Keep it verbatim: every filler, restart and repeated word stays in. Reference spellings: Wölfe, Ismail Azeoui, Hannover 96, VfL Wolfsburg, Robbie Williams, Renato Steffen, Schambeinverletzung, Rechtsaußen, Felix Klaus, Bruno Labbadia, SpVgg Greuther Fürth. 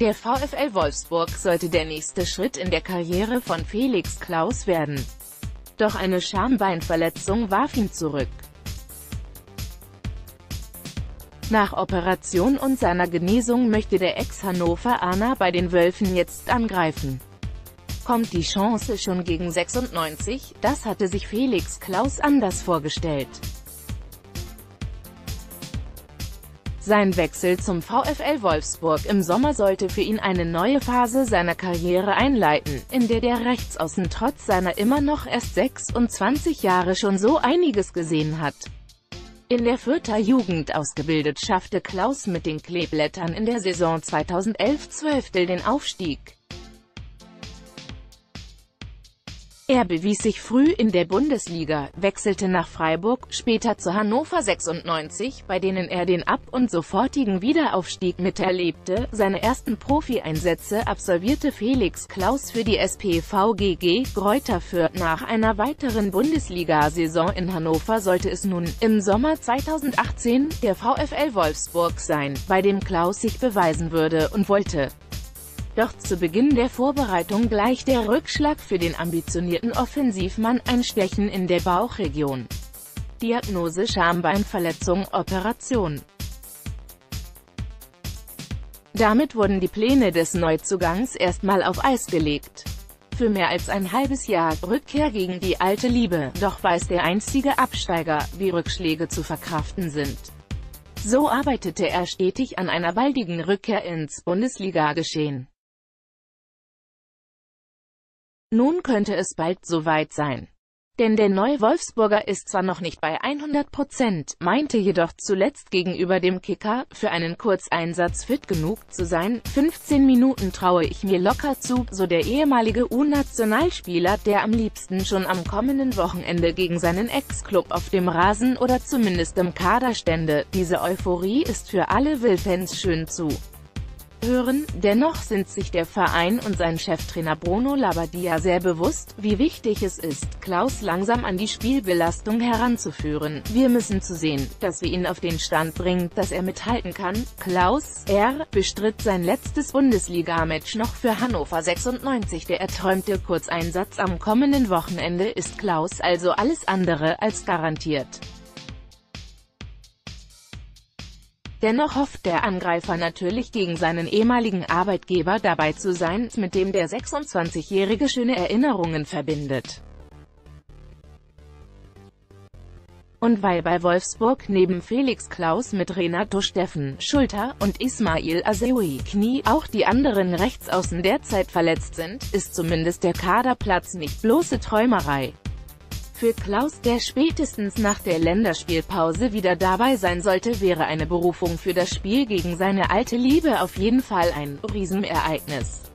Der VfL Wolfsburg sollte der nächste Schritt in der Karriere von Felix Klaus werden. Doch eine Schambeinverletzung warf ihn zurück. Nach Operation und seiner Genesung möchte der Ex-Hannoveraner bei den Wölfen jetzt angreifen. Kommt die Chance schon gegen sechsundneunzig? Das hatte sich Felix Klaus anders vorgestellt. Sein Wechsel zum VfL Wolfsburg im Sommer sollte für ihn eine neue Phase seiner Karriere einleiten, in der der Rechtsaußen trotz seiner immer noch erst sechsundzwanzig Jahre schon so einiges gesehen hat. In der Fürther Jugend ausgebildet, schaffte Klaus mit den Kleeblättern in der Saison zweitausendelf zwölf den Aufstieg. Er bewies sich früh in der Bundesliga, wechselte nach Freiburg, später zu Hannover sechsundneunzig, bei denen er den Ab- und sofortigen Wiederaufstieg miterlebte. Seine ersten Profi-Einsätze absolvierte Felix Klaus für die SpVgg Greuther Fürth. Nach einer weiteren Bundesliga-Saison in Hannover sollte es nun, im Sommer zweitausendachtzehn, der VfL Wolfsburg sein, bei dem Klaus sich beweisen würde und wollte. Doch zu Beginn der Vorbereitung gleich der Rückschlag für den ambitionierten Offensivmann, ein Stechen in der Bauchregion. Diagnose Schambeinverletzung, Operation. Damit wurden die Pläne des Neuzugangs erstmal auf Eis gelegt. Für mehr als ein halbes Jahr, Rückkehr gegen die alte Liebe. Doch weiß der einstige Absteiger, wie Rückschläge zu verkraften sind. So arbeitete er stetig an einer baldigen Rückkehr ins Bundesliga-Geschehen. Nun könnte es bald soweit sein. Denn der neue Wolfsburger ist zwar noch nicht bei hundert Prozent, meinte jedoch zuletzt gegenüber dem Kicker, für einen Kurzeinsatz fit genug zu sein. fünfzehn Minuten traue ich mir locker zu, so der ehemalige U-Nationalspieler, der am liebsten schon am kommenden Wochenende gegen seinen Ex-Club auf dem Rasen oder zumindest im Kader stände. Diese Euphorie ist für alle Willfans schön zu hören, dennoch sind sich der Verein und sein Cheftrainer Bruno Labbadia sehr bewusst, wie wichtig es ist, Klaus langsam an die Spielbelastung heranzuführen. Wir müssen zu sehen, dass wir ihn auf den Stand bringen, dass er mithalten kann. Klaus, er, bestritt sein letztes Bundesliga-Match noch für Hannover sechsundneunzig. Der erträumte Kurzeinsatz am kommenden Wochenende ist Klaus also alles andere als garantiert. Dennoch hofft der Angreifer natürlich, gegen seinen ehemaligen Arbeitgeber dabei zu sein, mit dem der sechsundzwanzigjährige schöne Erinnerungen verbindet. Und weil bei Wolfsburg neben Felix Klaus mit Renato Steffen, Schulter, und Ismail Azeoui, Knie, auch die anderen Rechtsaußen derzeit verletzt sind, ist zumindest der Kaderplatz nicht bloße Träumerei. Für Klaus, der spätestens nach der Länderspielpause wieder dabei sein sollte, wäre eine Berufung für das Spiel gegen seine alte Liebe auf jeden Fall ein Riesenereignis.